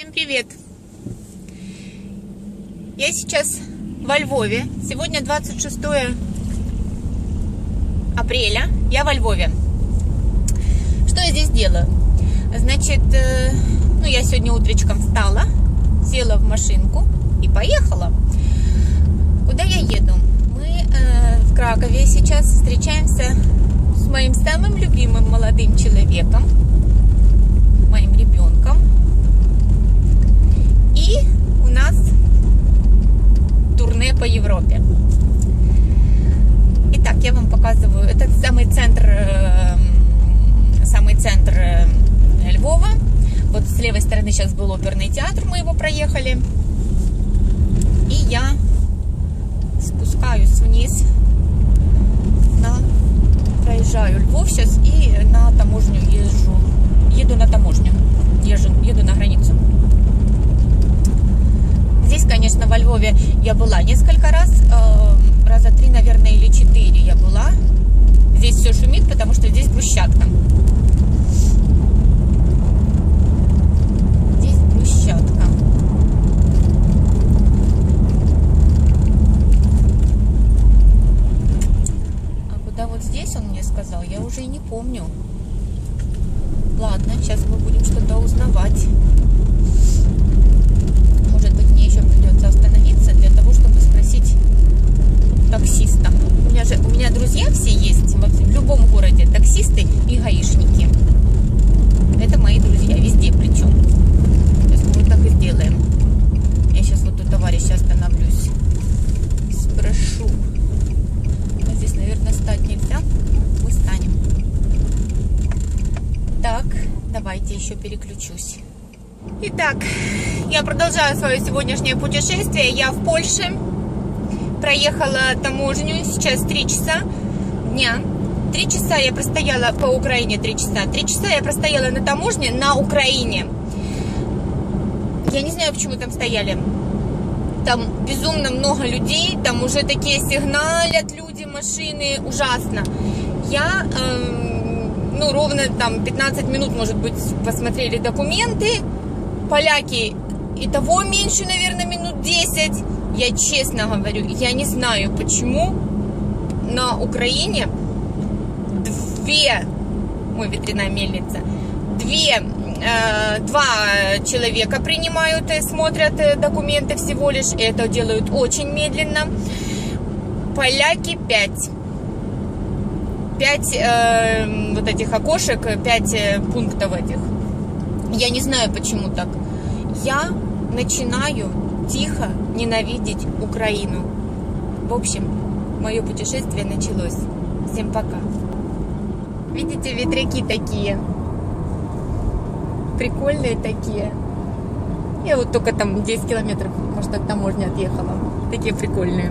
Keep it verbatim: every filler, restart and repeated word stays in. Всем привет! Я сейчас во Львове. Сегодня двадцать шестое апреля. Я во Львове. Что я здесь делаю? Значит, ну я сегодня утречком встала, села в машинку и поехала. Куда я еду? Мы э, в Кракове сейчас встречаемся с моим самым любимым молодым человеком, моим ребенком. И у нас турне по Европе. Итак, я вам показываю. Это самый центр, самый центр Львова. Вот с левой стороны сейчас был оперный театр, мы его проехали. И я спускаюсь вниз, на, проезжаю Львов сейчас и на таможню езжу. Еду на таможню, езжу, еду на границу. Здесь, конечно, во Львове я была несколько раз, э, раза три, наверное, или четыре я была. Здесь все шумит, потому что здесь брусчатка. Здесь брусчатка. А куда вот здесь он мне сказал, я уже и не помню. Ладно, сейчас мы будем что-то узнавать. Может быть, мне еще придется остановиться для того, чтобы спросить таксиста. У меня же, у меня друзья все есть в любом городе, таксисты и гаишники. Это мои друзья, везде причем. Сейчас мы вот так и сделаем. Я сейчас вот у товарища остановлюсь. Спрошу. Вот здесь, наверное, встать нельзя. Мы встанем. Так, давайте еще переключусь. Итак, я продолжаю свое сегодняшнее путешествие. Я в Польше, проехала таможню, сейчас три часа дня. три часа я простояла по Украине, три часа. три часа я простояла на таможне на Украине. Я не знаю, почему там стояли. Там безумно много людей, там уже такие сигналят люди, машины, ужасно. Я... Эм, ну, ровно там пятнадцать минут, может быть, посмотрели документы. Поляки и того меньше, наверное, минут десять. Я честно говорю, я не знаю, почему на Украине две, ой, ветряная мельница, две, э, два человека принимают и смотрят документы всего лишь. И это делают очень медленно. Поляки пять. Пять э, вот этих окошек, пять э, пунктов этих. Я не знаю, почему так. Я начинаю тихо ненавидеть Украину. В общем, мое путешествие началось. Всем пока. Видите, ветряки такие. Прикольные такие. Я вот только там десять километров, может, от таможни отъехала. Такие прикольные.